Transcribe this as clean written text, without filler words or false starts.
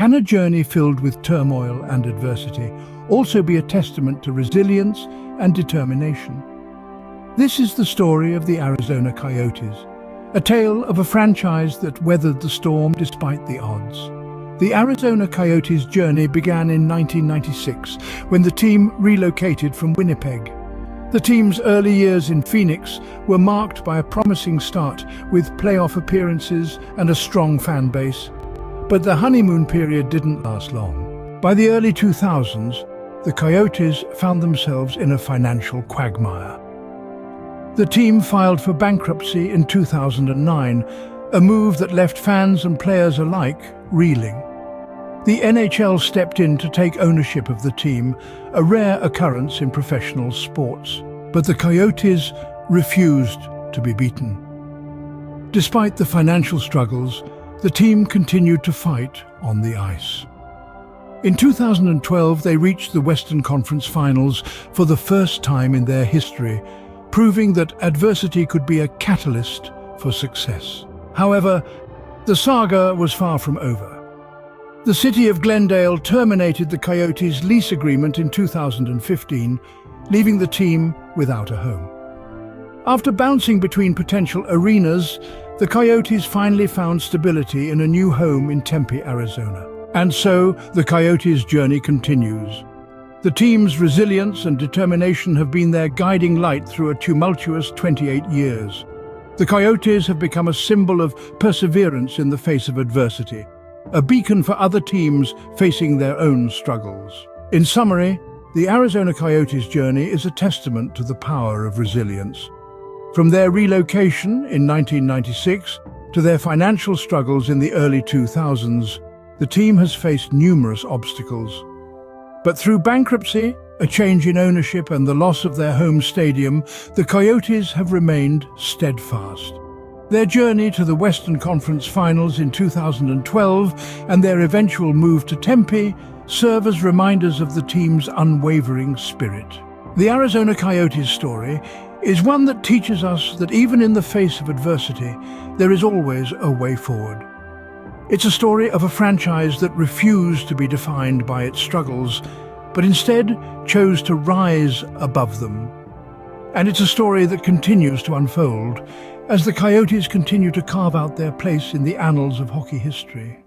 Can a journey filled with turmoil and adversity also be a testament to resilience and determination? This is the story of the Arizona Coyotes, a tale of a franchise that weathered the storm despite the odds. The Arizona Coyotes' journey began in 1996, when the team relocated from Winnipeg. The team's early years in Phoenix were marked by a promising start with playoff appearances and a strong fan base. But the honeymoon period didn't last long. By the early 2000s, the Coyotes found themselves in a financial quagmire. The team filed for bankruptcy in 2009, a move that left fans and players alike reeling. The NHL stepped in to take ownership of the team, a rare occurrence in professional sports. But the Coyotes refused to be beaten. Despite the financial struggles, the team continued to fight on the ice. In 2012, they reached the Western Conference Finals for the first time in their history, proving that adversity could be a catalyst for success. However, the saga was far from over. The city of Glendale terminated the Coyotes' lease agreement in 2015, leaving the team without a home. After bouncing between potential arenas, the Coyotes finally found stability in a new home in Tempe, Arizona. And so, the Coyotes' journey continues. The team's resilience and determination have been their guiding light through a tumultuous 28 years. The Coyotes have become a symbol of perseverance in the face of adversity, a beacon for other teams facing their own struggles. In summary, the Arizona Coyotes' journey is a testament to the power of resilience. From their relocation in 1996 to their financial struggles in the early 2000s, the team has faced numerous obstacles. But through bankruptcy, a change in ownership, and the loss of their home stadium, the Coyotes have remained steadfast. Their journey to the Western Conference Finals in 2012 and their eventual move to Tempe serve as reminders of the team's unwavering spirit. The Arizona Coyotes story is one that teaches us that even in the face of adversity, there is always a way forward. It's a story of a franchise that refused to be defined by its struggles, but instead chose to rise above them. And it's a story that continues to unfold as the Coyotes continue to carve out their place in the annals of hockey history.